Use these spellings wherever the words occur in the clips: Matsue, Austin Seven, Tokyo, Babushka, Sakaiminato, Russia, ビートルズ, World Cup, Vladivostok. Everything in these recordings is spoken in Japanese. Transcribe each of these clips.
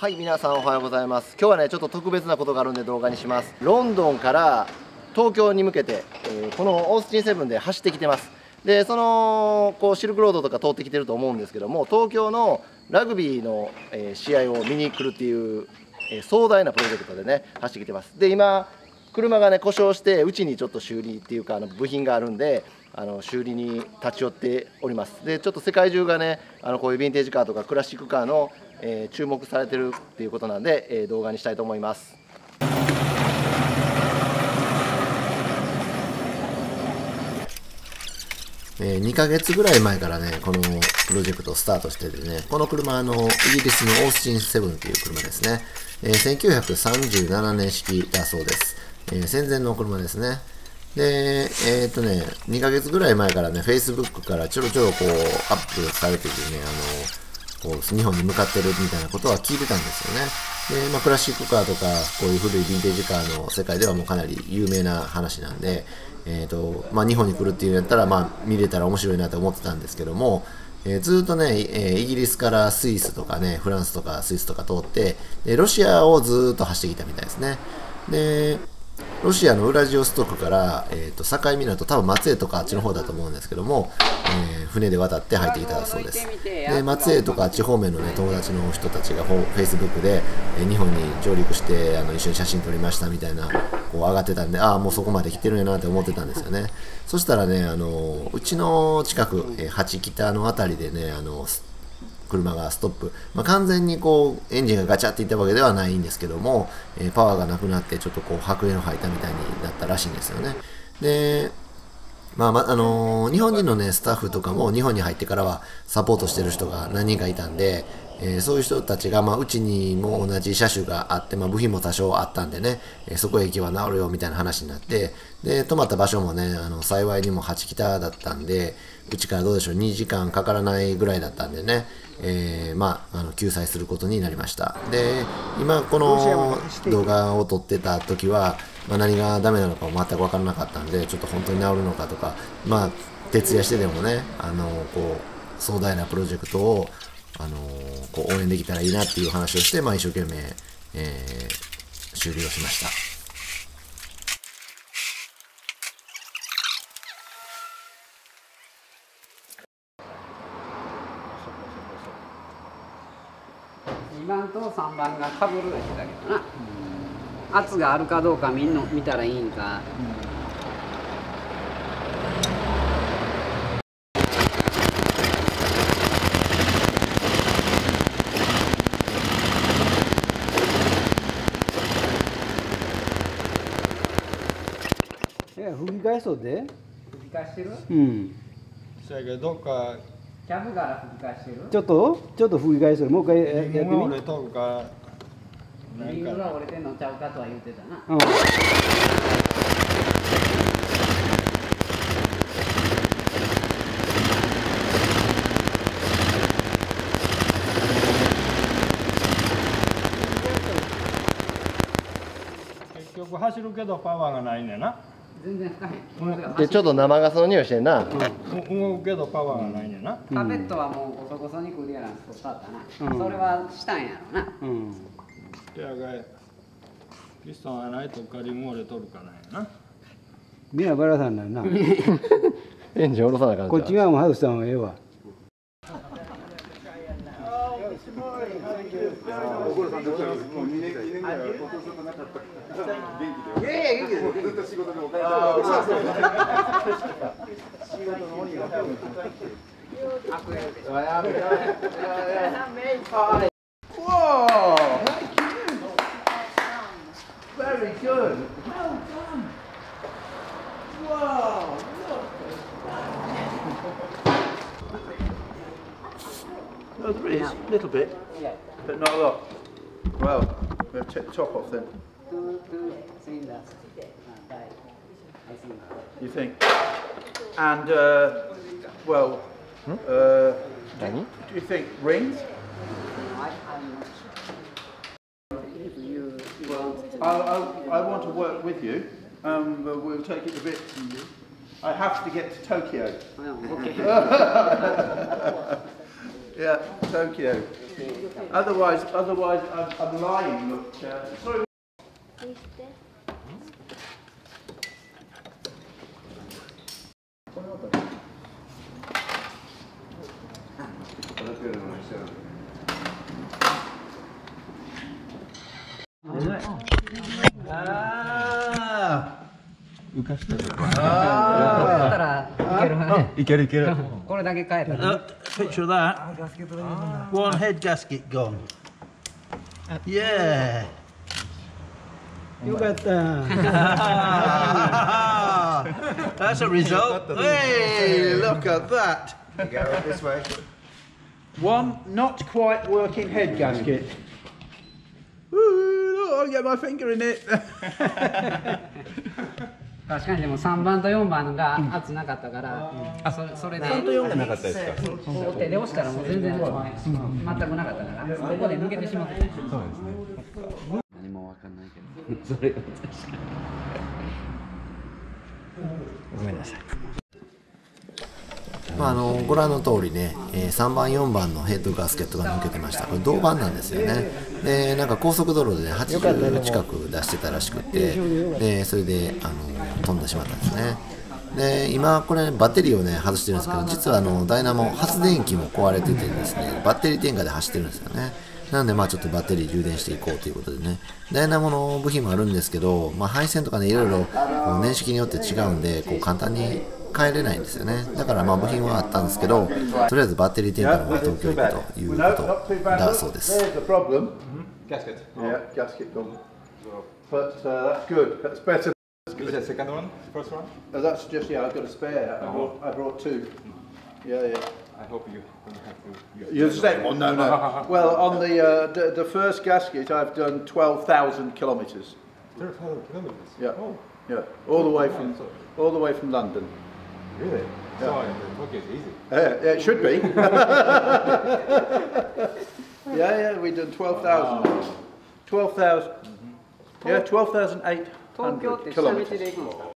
はい、皆さんおはようございます。今日はねちょっと特別なことがあるんで動画にします。ロンドンから東京に向けて、このオースティンセブンで走ってきてます。でそのこうシルクロードとか通ってきてると思うんですけども、東京のラグビーの、試合を見に来るっていう、壮大なプロジェクトでね走ってきてます。で今車がね故障してうちにちょっと修理っていうか部品があるんで修理に立ち寄っております。でちょっと世界中がねこういうヴィンテージカーとかクラシックカーの、注目されてるっていうことなんで、動画にしたいと思います。2ヶ月ぐらい前からねこのプロジェクトをスタートしててね、この車イギリスのオースティンセブンっていう車ですね、1937年式だそうです。戦前の車ですね。で、2ヶ月ぐらい前からね、Facebook からちょろちょろこう、アップされててね、こう、日本に向かってるみたいなことは聞いてたんですよね。で、まあ、クラシックカーとか、こういう古いヴィンテージカーの世界ではもうかなり有名な話なんで、まあ、日本に来るっていうんやったら、まあ、見れたら面白いなと思ってたんですけども、ずっとね、イギリスからスイスとかね、フランスとかスイスとか通って、でロシアをずっと走ってきたみたいですね。で、ロシアのウラジオストクから、境港、多分松江とかあっちの方だと思うんですけども、船で渡って入ってきたそうです。で松江とかあっち方面の、ね、友達の人たちが Facebook で、日本に上陸して一緒に写真撮りましたみたいなこう上がってたんで、ああもうそこまで来てるんやなって思ってたんですよね。そしたらねうちの近く、八北の辺りでね車がストップ、まあ、完全にこうエンジンがガチャっていったわけではないんですけども、パワーがなくなってちょっとこう白煙を吐いたみたいになったらしいんですよね。で、まあ日本人の、ね、スタッフとかも日本に入ってからはサポートしてる人が何人かいたんで、そういう人たちが、まあ、うちにも同じ車種があって、まあ、部品も多少あったんでね、そこへ行けば治るよみたいな話になって、で泊まった場所もね幸いにも八北だったんで、うちからどうでしょう2時間かからないぐらいだったんでね、まあ、救済することになりました。で今この動画を撮ってた時は、まあ、何がダメなのか全く分からなかったんで、ちょっと本当に治るのかとか、まあ、徹夜してでもねこう壮大なプロジェクトをこう応援できたらいいなっていう話をして、まあ、一生懸命、終了しました。2番と3番がかぶるでしたけどな、圧があるかどうか見たらいいんか。吹き返そうで。吹き返してる。うん。そやけど、どっか。キャブから吹き返してる。ちょっと吹き返す。もう一回やってみ。耳が折れとるか。耳が折れてんのちゃうかとは言ってたな。うん。結局走るけどパワーがないねんな。全然でちょっと生ガスの匂いしてんな。動くけどパワーがないねんな。カペットはもうこそこそにクリアランス取ったったな、それはしたんやろな。手上がりピストンがないとカリモーレ取るかなんやな。目はバラさんなんな。エンジン下ろさなあかん。こっち側も外した方がええわ。That was really a little bit, but not a lot. Well, we'll take the top off then. You think? And, well, do you think rings? I want to work with you, but we'll take it a bit. I have to get to Tokyo. Okay. Yeah, Tokyo. Otherwise, I'm lying. Look, sorry. Picture that. One head gasket gone. Yeah. You got that. That's a result. Hey, look at that. You go right this way. One not quite working head gasket. Woo! I'll get my finger in it. 確かにでも3番と4番が圧なかったから、あ、それで3と4がなかったですか。手で押したらもう全然全くなかったから、ここで抜けてしまった。そうですね。何もわかんないけど、それ確かに。ごめんなさい。まあご覧の通りね、3番4番のヘッドガスケットが抜けてました。これ銅板なんですよね。でなんか高速道路で80近く出してたらしくて、でそれで飛んでしまったんですね。で今これ、ね、バッテリーをね外してるんですけど、実はダイナモ発電機も壊れててですね、バッテリー点火で走ってるんですよね。なんでまあちょっとバッテリー充電していこうということでね、ダイナモの部品もあるんですけど、まあ、配線とかねいろいろ年式によって違うんでこう簡単に変えれないんですよね。だからまあ部品はあったんですけど、とりあえずバッテリー点火の方が東京行くということだそうです。Is that the second one? First one? Oh, that's just, yeah, I've got a spare. I brought two. Yeah, yeah. I hope you don't have to. You'll set one? No, no. Well, on the first gasket, I've done 12,000 kilometres. 12,000 kilometres? Yeah. Oh. Yeah. All the way from London. Really? Yeah. So in Tokyo it's easy. Yeah, it should be. Yeah, we've done 12,000. 12,000. Yeah, 12,800. 東京って下道で行くの？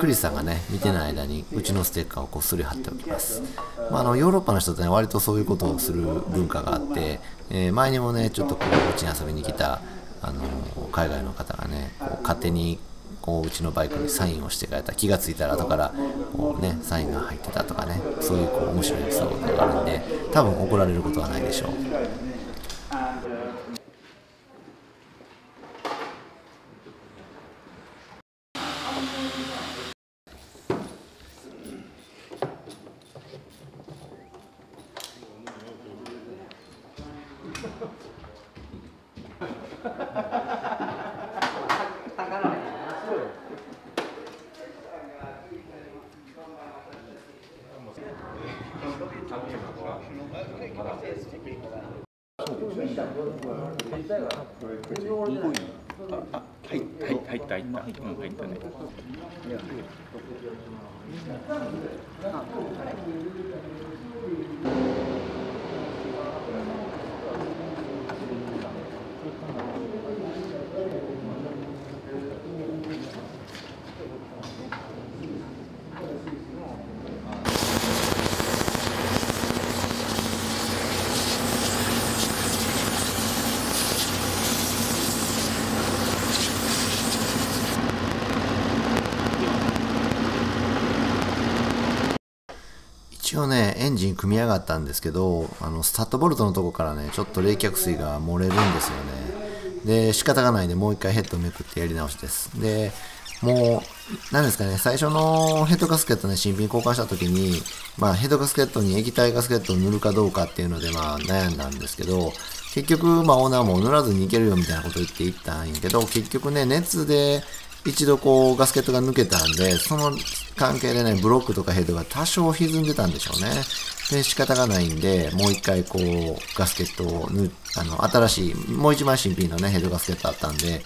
クリスさんがね見てない間にうちのステッカーをこっそり貼っておきます。まあ、ヨーロッパの人ってね割とそういうことをする文化があって、前にもねちょっとこううちに遊びに来た海外の方がねこう勝手にこううちのバイクにサインをしてくれた、気がついたら後からこう、ね、サインが入ってたとかね、そういうこう面白いエピソードがあるんで多分怒られることはないでしょう。一応ねエンジン組み上がったんですけど、スタッドボルトのとこからねちょっと冷却水が漏れるんですよね。で仕方がないんでもう一回ヘッドめくってやり直しです。でもう何ですかね、最初のヘッドガスケットね新品交換した時に、まあ、ヘッドガスケットに液体ガスケットを塗るかどうかっていうのでまあ悩んだんですけど、結局まあオーナーも塗らずにいけるよみたいなこと言っていったんやけど、結局ね熱で一度こうガスケットが抜けたんで、その関係でねブロックとかヘッドが多少歪んでたんでしょうね。で仕方がないんでもう一回こうガスケットを新しいもう一枚新品のねヘッドガスケットあったんで、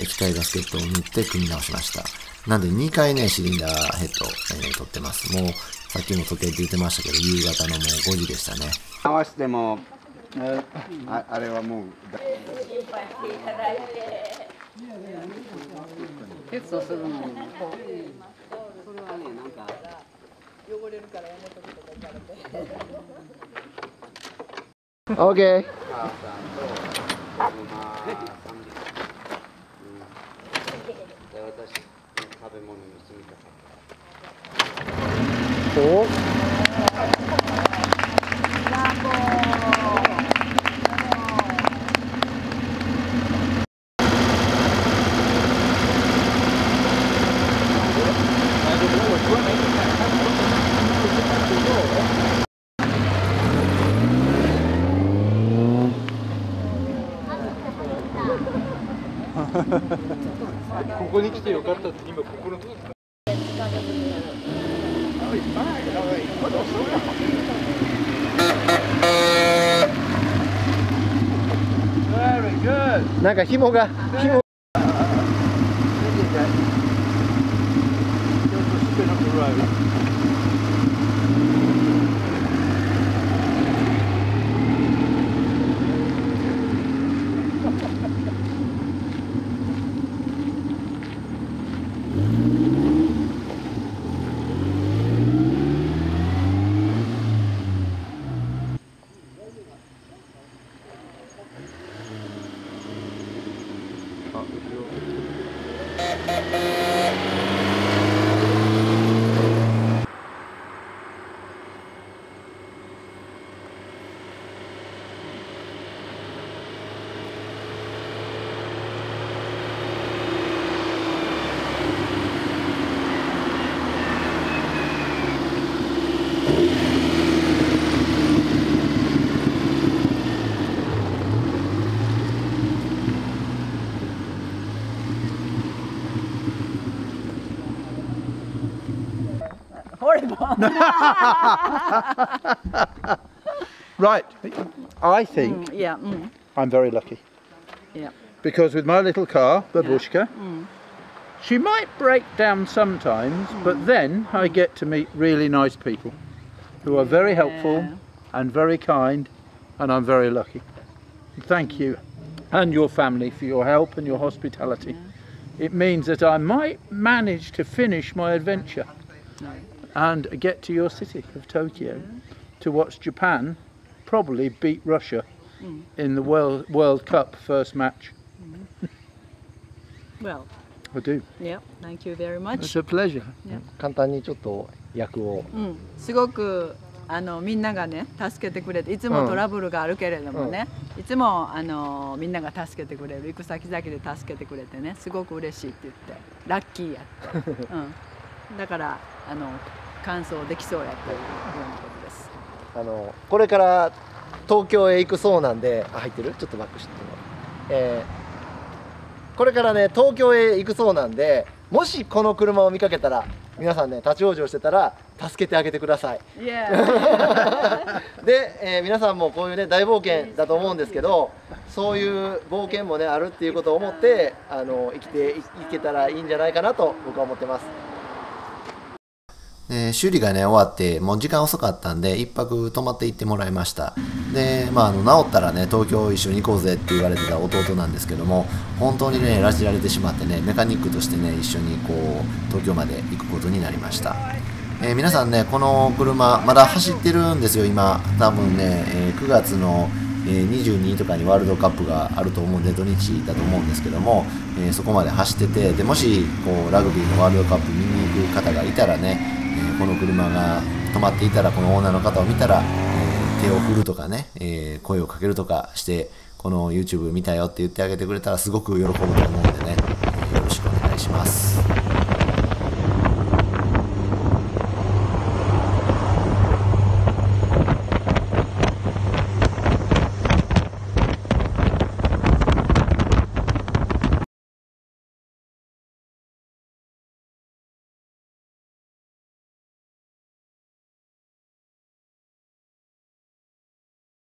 液体ガスケットを塗って組み直しました。なんで2回ねシリンダーヘッドを、取ってます。もうさっきも時計出てましたけど夕方のもう5時でしたね。あれはもう心配していただいてテストするのにそれはね、なんか汚れるからやめとくとか言われてオーケー。ここに来てよかったって今ここのところ。なんか紐がRight, I think I'm very lucky. Yeah. Because with my little car, Babushka, she might break down sometimes, but then I get to meet really nice people who are very helpful and very kind, and I'm very lucky. Thank you and your family for your help and your hospitality. It means that I might manage to finish my adventure. And get to your city of Tokyo to watch Japan probably beat Russia in the World Cup first match. Well, I do. Yeah, thank you very much. It's a pleasure. 簡単にちょっと役を。すごくみんながね助けてくれて、いつもトラブルがあるけれどもね、いつもみんなが助けてくれる、行く先々で助けてくれてね、すごく嬉しいって言ってラッキーやって。だから完走できそうやということです。これから東京へ行くそうなんで、あ、入ってる？ちょっとバックしても、これからね東京へ行くそうなんで、もしこの車を見かけたら皆さんね立ち往生してたら助けてあげてください。で、皆さんもこういうね大冒険だと思うんですけど、そういう冒険もねあるっていうことを思って生きていけたらいいんじゃないかなと僕は思ってます。修理がね終わってもう時間遅かったんで1泊泊まって行ってもらいました。で、治ったらね東京一緒に行こうぜって言われてた弟なんですけども、本当にね拉致られてしまってねメカニックとしてね一緒にこう東京まで行くことになりました。皆さんねこの車まだ走ってるんですよ。今多分ね、9月の22とかにワールドカップがあると思うんで土日だと思うんですけども、そこまで走ってて、でもしこうラグビーのワールドカップ見に行く方がいたらね、この車が止まっていたらこのオーナーの方を見たら、手を振るとかね、声をかけるとかしてこの YouTube 見たよって言ってあげてくれたらすごく喜ぶと思うんでね、よろしくお願いします。